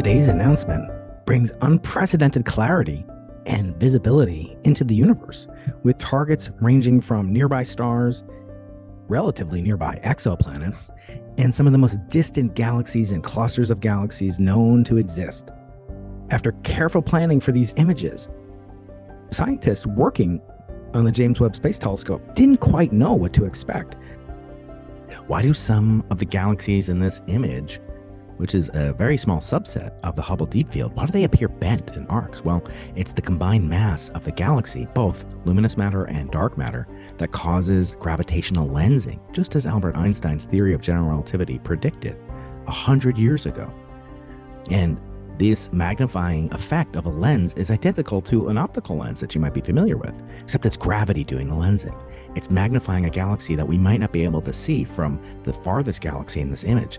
Today's announcement brings unprecedented clarity and visibility into the universe, with targets ranging from nearby stars, relatively nearby exoplanets, and some of the most distant galaxies and clusters of galaxies known to exist. After careful planning for these images, scientists working on the James Webb Space Telescope didn't quite know what to expect. Why do some of the galaxies in this image, which is a very small subset of the Hubble Deep Field, why do they appear bent in arcs? Well, it's the combined mass of the galaxy, both luminous matter and dark matter, that causes gravitational lensing, just as Albert Einstein's theory of general relativity predicted 100 years ago. And this magnifying effect of a lens is identical to an optical lens that you might be familiar with, except it's gravity doing the lensing. It's magnifying a galaxy that we might not be able to see from the farthest galaxy in this image.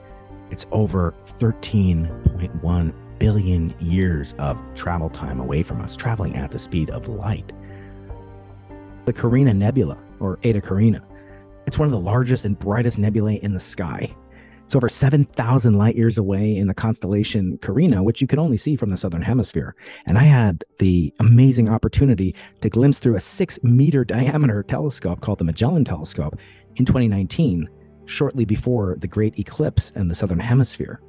It's over 13.1 billion years of travel time away from us, traveling at the speed of light. The Carina Nebula, or Eta Carina, it's one of the largest and brightest nebulae in the sky. It's over 7,000 light years away in the constellation Carina, which you can only see from the southern hemisphere. And I had the amazing opportunity to glimpse through a 6-meter diameter telescope called the Magellan Telescope in 2019. Shortly before the great eclipse in the southern hemisphere.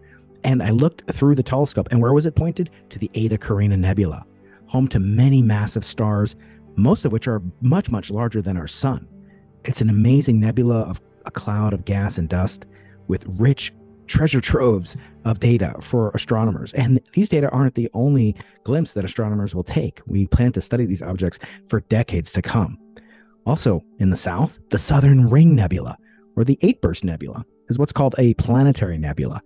And I looked through the telescope, and where was it pointed? To the Eta Carina Nebula, home to many massive stars, most of which are much, much larger than our sun. It's an amazing nebula of a cloud of gas and dust with rich treasure troves of data for astronomers. And these data aren't the only glimpse that astronomers will take. We plan to study these objects for decades to come. Also in the south, the Southern Ring Nebula, or the 8-burst nebula, is what's called a planetary nebula,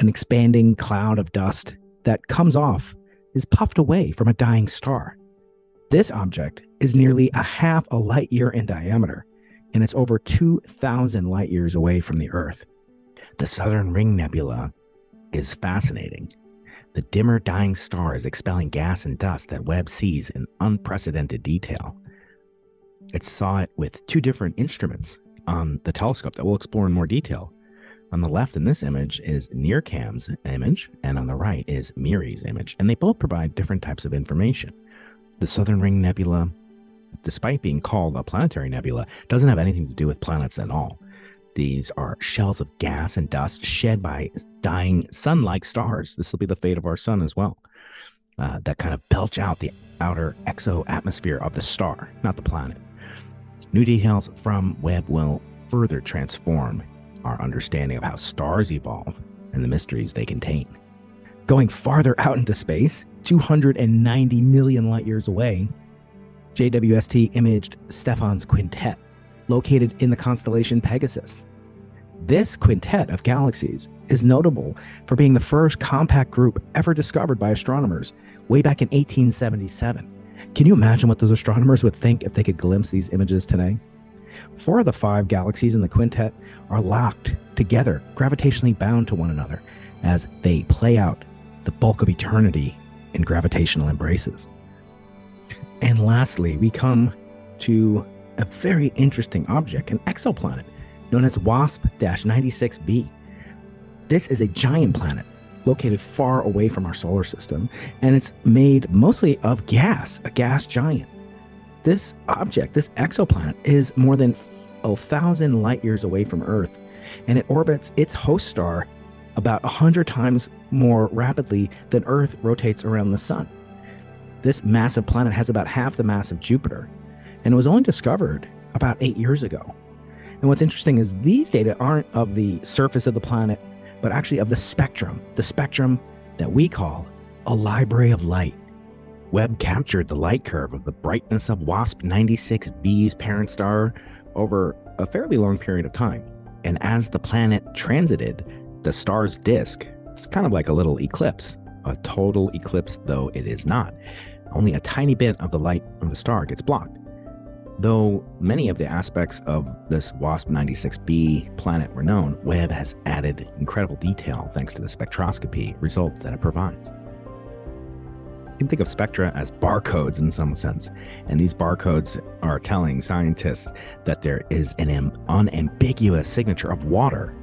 an expanding cloud of dust that comes off, is puffed away from a dying star. This object is nearly a half a light year in diameter, and it's over 2,000 light years away from the Earth. The Southern Ring Nebula is fascinating. The dimmer dying star is expelling gas and dust that Webb sees in unprecedented detail. It saw it with two different instruments on the telescope that we'll explore in more detail. On the left in this image is NearCam's image, and on the right is MIRI's image, and they both provide different types of information. The Southern Ring Nebula, despite being called a planetary nebula, doesn't have anything to do with planets at all. These are shells of gas and dust shed by dying sun-like stars. This will be the fate of our sun as well, that kind of belch out the outer exo-atmosphere of the star, not the planet. New details from Webb will further transform our understanding of how stars evolve and the mysteries they contain. Going farther out into space, 290 million light years away, JWST imaged Stephan's Quintet, located in the constellation Pegasus. This quintet of galaxies is notable for being the first compact group ever discovered by astronomers way back in 1877. Can you imagine what those astronomers would think if they could glimpse these images today? 4 of the 5 galaxies in the quintet are locked together, gravitationally bound to one another, as they play out the bulk of eternity in gravitational embraces. And lastly, we come to a very interesting object, an exoplanet known as WASP-96b. This is a giant planet located far away from our solar system, and it's made mostly of gas, a gas giant. This object, this exoplanet, is more than 1,000 light years away from Earth, and it orbits its host star about 100 times more rapidly than Earth rotates around the sun. This massive planet has about half the mass of Jupiter, and it was only discovered about 8 years ago. And what's interesting is these data aren't of the surface of the planet, but actually of the spectrum that we call a library of light. Webb captured the light curve of the brightness of WASP-96b's parent star over a fairly long period of time. And as the planet transited the star's disk, it's kind of like a little eclipse, a total eclipse though it is not. Only a tiny bit of the light from the star gets blocked. Though many of the aspects of this WASP-96b planet were known, Webb has added incredible detail thanks to the spectroscopy results that it provides. You can think of spectra as barcodes in some sense, and these barcodes are telling scientists that there is an unambiguous signature of water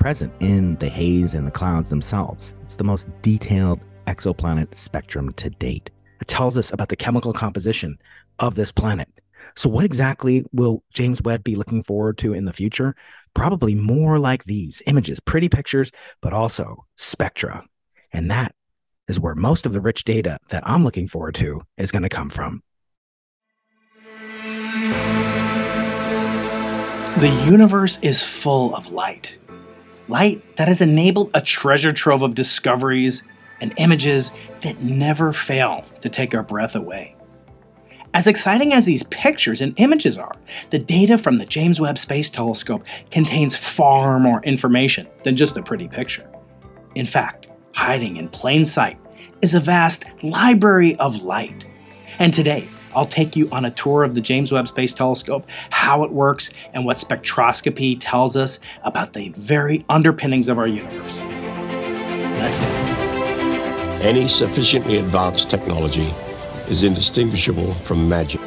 present in the haze and the clouds themselves. It's the most detailed exoplanet spectrum to date. It tells us about the chemical composition of this planet. So what exactly will James Webb be looking forward to in the future? Probably more like these images, pretty pictures, but also spectra. And that is where most of the rich data that I'm looking forward to is going to come from. The universe is full of light. Light that has enabled a treasure trove of discoveries and images that never fail to take our breath away. As exciting as these pictures and images are, the data from the James Webb Space Telescope contains far more information than just a pretty picture. In fact, hiding in plain sight is a vast library of light. And today, I'll take you on a tour of the James Webb Space Telescope, how it works, and what spectroscopy tells us about the very underpinnings of our universe. Let's go. Any sufficiently advanced technology is indistinguishable from magic.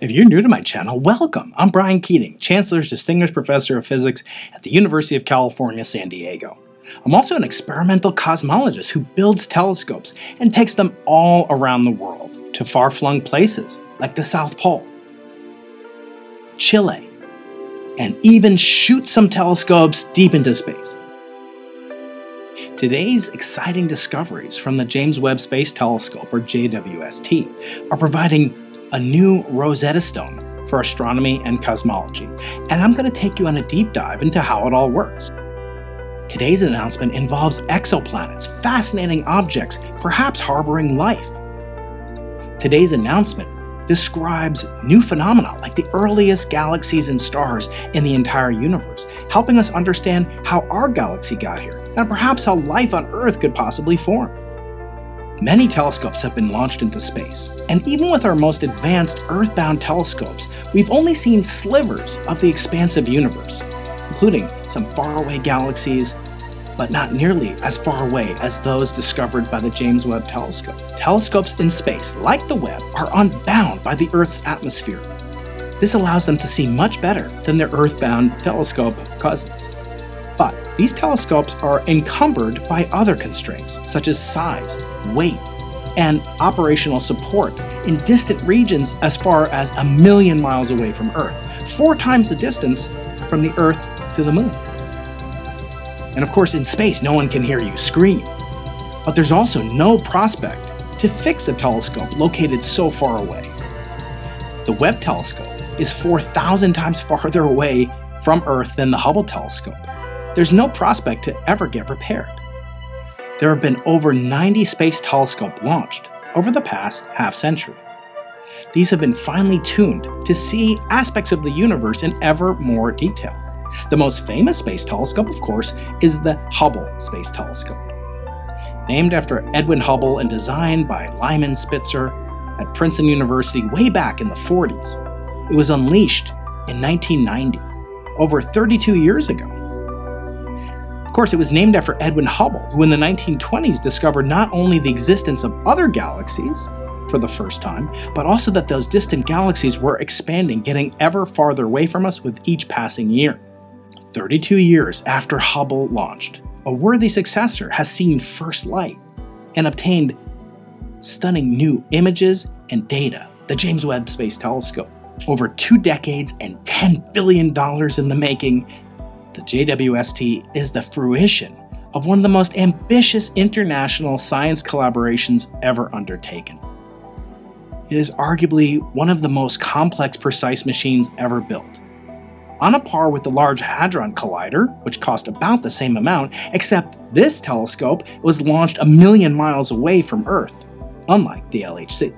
If you're new to my channel, welcome. I'm Brian Keating, Chancellor's Distinguished Professor of Physics at the University of California, San Diego. I'm also an experimental cosmologist who builds telescopes and takes them all around the world to far-flung places like the South Pole, Chile, and even shoot some telescopes deep into space. Today's exciting discoveries from the James Webb Space Telescope, or JWST, are providing a new Rosetta Stone for astronomy and cosmology, and I'm going to take you on a deep dive into how it all works. Today's announcement involves exoplanets, fascinating objects, perhaps harboring life. Today's announcement describes new phenomena like the earliest galaxies and stars in the entire universe, helping us understand how our galaxy got here and perhaps how life on Earth could possibly form. Many telescopes have been launched into space, and even with our most advanced Earth-bound telescopes, we've only seen slivers of the expansive universe, including some faraway galaxies, but not nearly as far away as those discovered by the James Webb Telescope. Telescopes in space, like the Webb, are unbound by the Earth's atmosphere. This allows them to see much better than their Earth-bound telescope cousins. But these telescopes are encumbered by other constraints, such as size, weight, and operational support in distant regions as far as 1 million miles away from Earth, 4 times the distance from the Earth to the Moon. And of course, in space, no one can hear you scream. But there's also no prospect to fix a telescope located so far away. The Webb telescope is 4,000 times farther away from Earth than the Hubble telescope. There's no prospect to ever get repaired. There have been over 90 space telescopes launched over the past half-century. These have been finely tuned to see aspects of the universe in ever more detail. The most famous space telescope, of course, is the Hubble Space Telescope. Named after Edwin Hubble and designed by Lyman Spitzer at Princeton University way back in the 40s, it was unleashed in 1990, over 32 years ago. Of course, it was named after Edwin Hubble, who in the 1920s discovered not only the existence of other galaxies for the first time, but also that those distant galaxies were expanding, getting ever farther away from us with each passing year. 32 years after Hubble launched, a worthy successor has seen first light and obtained stunning new images and data, the James Webb Space Telescope. Over 2 decades and $10 billion in the making, the JWST is the fruition of one of the most ambitious international science collaborations ever undertaken. It is arguably one of the most complex, precise machines ever built, on a par with the Large Hadron Collider, which cost about the same amount, except this telescope was launched 1 million miles away from Earth, unlike the LHC.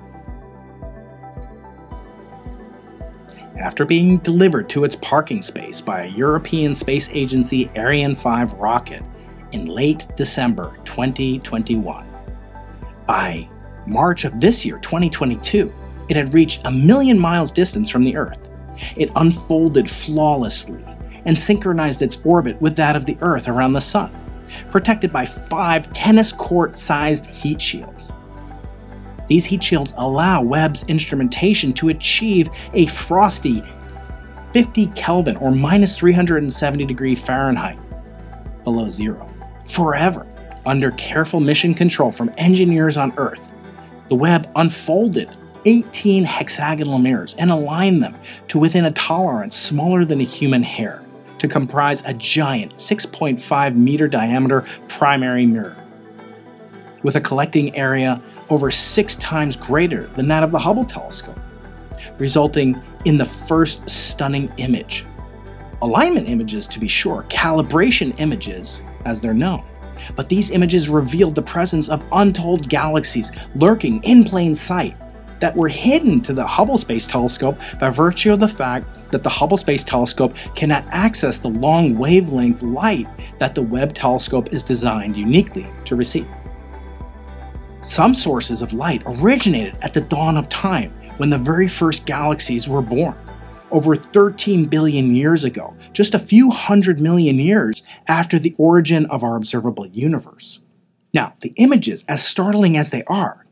After being delivered to its parking space by a European Space Agency Ariane 5 rocket in late December 2021, by March of this year, 2022, it had reached 1 million miles distance from the Earth. It unfolded flawlessly and synchronized its orbit with that of the Earth around the Sun, protected by 5 tennis court-sized heat shields. These heat shields allow Webb's instrumentation to achieve a frosty 50 Kelvin or minus 370 degrees Fahrenheit below zero, forever, under careful mission control from engineers on Earth. The Webb unfolded 18 hexagonal mirrors and aligned them to within a tolerance smaller than a human hair to comprise a giant 6.5 meter diameter primary mirror, with a collecting area over 6 times greater than that of the Hubble telescope, resulting in the first stunning image. Alignment images, to be sure, calibration images as they're known, but these images revealed the presence of untold galaxies lurking in plain sight that were hidden to the Hubble Space Telescope by virtue of the fact that the Hubble Space Telescope cannot access the long wavelength light that the Webb telescope is designed uniquely to receive. Some sources of light originated at the dawn of time, when the very first galaxies were born, over 13 billion years ago, just a few hundred million years after the origin of our observable universe. Now, the images, as startling as they are,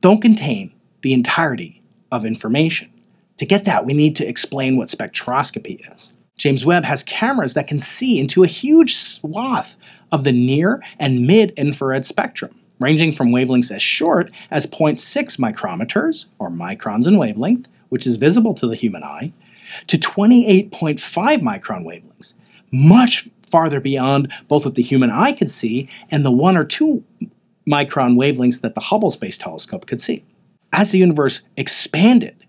don't contain the entirety of information. To get that, we need to explain what spectroscopy is. James Webb has cameras that can see into a huge swath of the near and mid-infrared spectrum, ranging from wavelengths as short as 0.6 micrometers, or microns in wavelength, which is visible to the human eye, to 28.5 micron wavelengths, much farther beyond both what the human eye could see and the 1 or 2 micron wavelengths that the Hubble Space Telescope could see. As the universe expanded,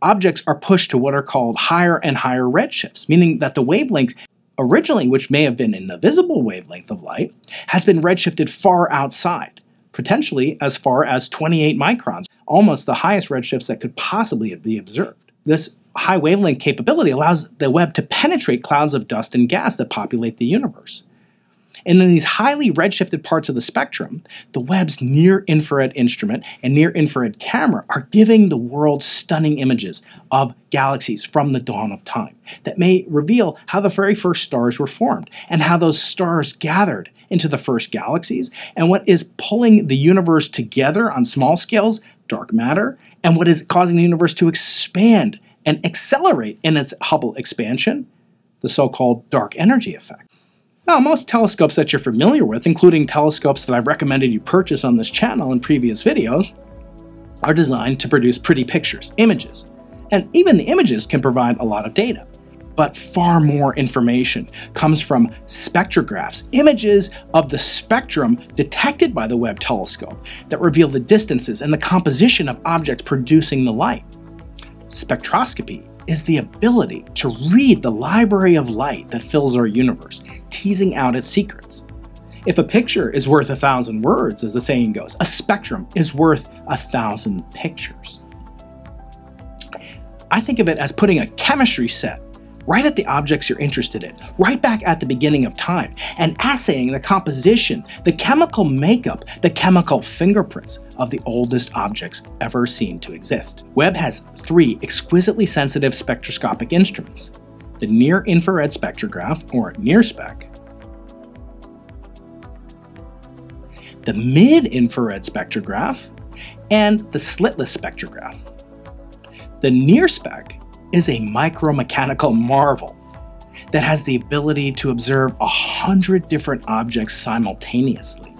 objects are pushed to what are called higher and higher redshifts, meaning that the wavelength originally, which may have been in the visible wavelength of light, has been redshifted far outside, potentially as far as 28 microns, almost the highest redshifts that could possibly be observed. This high wavelength capability allows the Webb to penetrate clouds of dust and gas that populate the universe. And in these highly redshifted parts of the spectrum, the Webb's near-infrared instrument and near-infrared camera are giving the world stunning images of galaxies from the dawn of time that may reveal how the very first stars were formed and how those stars gathered into the first galaxies and what is pulling the universe together on small scales, dark matter, and what is causing the universe to expand and accelerate in its Hubble expansion, the so-called dark energy effect. Now, most telescopes that you're familiar with, including telescopes that I've recommended you purchase on this channel in previous videos, are designed to produce pretty pictures, images, and even the images can provide a lot of data. But far more information comes from spectrographs, images of the spectrum detected by the Webb telescope that reveal the distances and the composition of objects producing the light. Spectroscopy is the ability to read the library of light that fills our universe, teasing out its secrets. If a picture is worth 1,000 words, as the saying goes, a spectrum is worth 1,000 pictures. I think of it as putting a chemistry set right at the objects you're interested in, right back at the beginning of time, and assaying the composition, the chemical makeup, the chemical fingerprints of the oldest objects ever seen to exist. Webb has 3 exquisitely sensitive spectroscopic instruments: the near-infrared spectrograph, or near-spec, the mid-infrared spectrograph, and the slitless spectrograph. The near-spec is a micromechanical marvel that has the ability to observe 100 different objects simultaneously,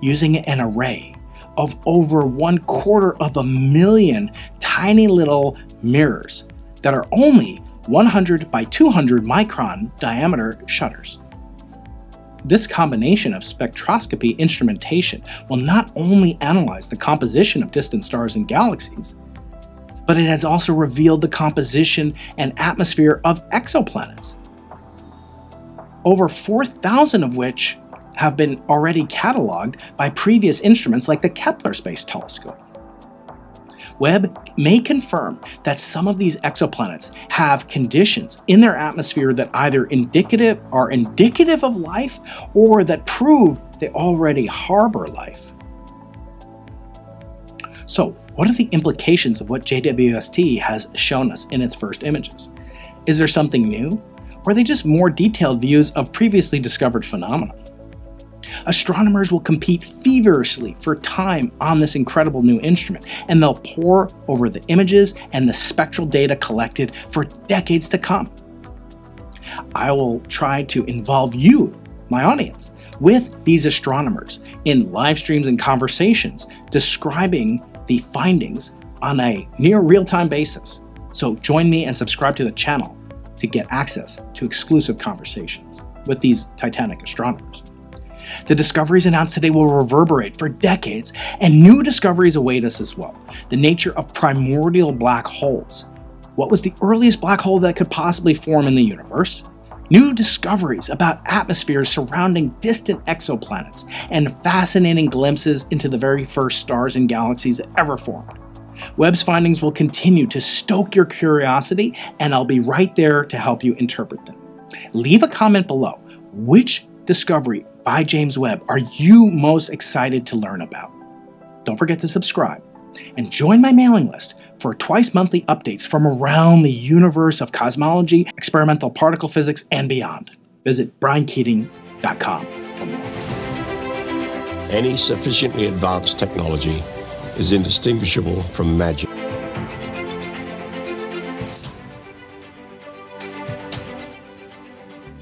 using an array of over 1/4 of a million tiny little mirrors that are only 100 by 200 micron diameter shutters. This combination of spectroscopy instrumentation will not only analyze the composition of distant stars and galaxies, but it has also revealed the composition and atmosphere of exoplanets, over 4,000 of which have been already cataloged by previous instruments like the Kepler Space Telescope. Webb may confirm that some of these exoplanets have conditions in their atmosphere that either are indicative of life or that prove they already harbor life. So, what are the implications of what JWST has shown us in its first images? Is there something new? Or are they just more detailed views of previously discovered phenomena? astronomers will compete feverishly for time on this incredible new instrument, and they'll pore over the images and the spectral data collected for decades to come. I will try to involve you, my audience, with these astronomers in live streams and conversations describing the findings on a near real-time basis. So join me and subscribe to the channel to get access to exclusive conversations with these Titanic astronomers. The discoveries announced today will reverberate for decades, and new discoveries await us as well. The nature of primordial black holes. What was the earliest black hole that could possibly form in the universe? New discoveries about atmospheres surrounding distant exoplanets, and fascinating glimpses into the very first stars and galaxies that ever formed. Webb's findings will continue to stoke your curiosity, and I'll be right there to help you interpret them. Leave a comment below. Which discovery by James Webb are you most excited to learn about? Don't forget to subscribe and join my mailing list for twice-monthly updates from around the universe of cosmology, experimental particle physics, and beyond. Visit briankeating.com for more. Any sufficiently advanced technology is indistinguishable from magic.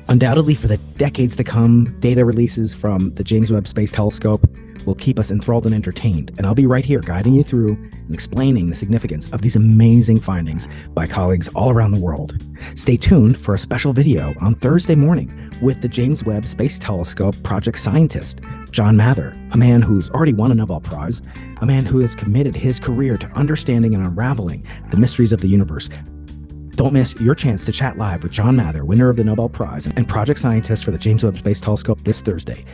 Undoubtedly, for the decades to come, data releases from the James Webb Space Telescope will keep us enthralled and entertained, and I'll be right here guiding you through and explaining the significance of these amazing findings by colleagues all around the world. Stay tuned for a special video on Thursday morning with the James Webb Space Telescope project scientist, John Mather, a man who's already won a Nobel Prize, a man who has committed his career to understanding and unraveling the mysteries of the universe. Don't miss your chance to chat live with John Mather, winner of the Nobel Prize and project scientist for the James Webb Space Telescope, this Thursday.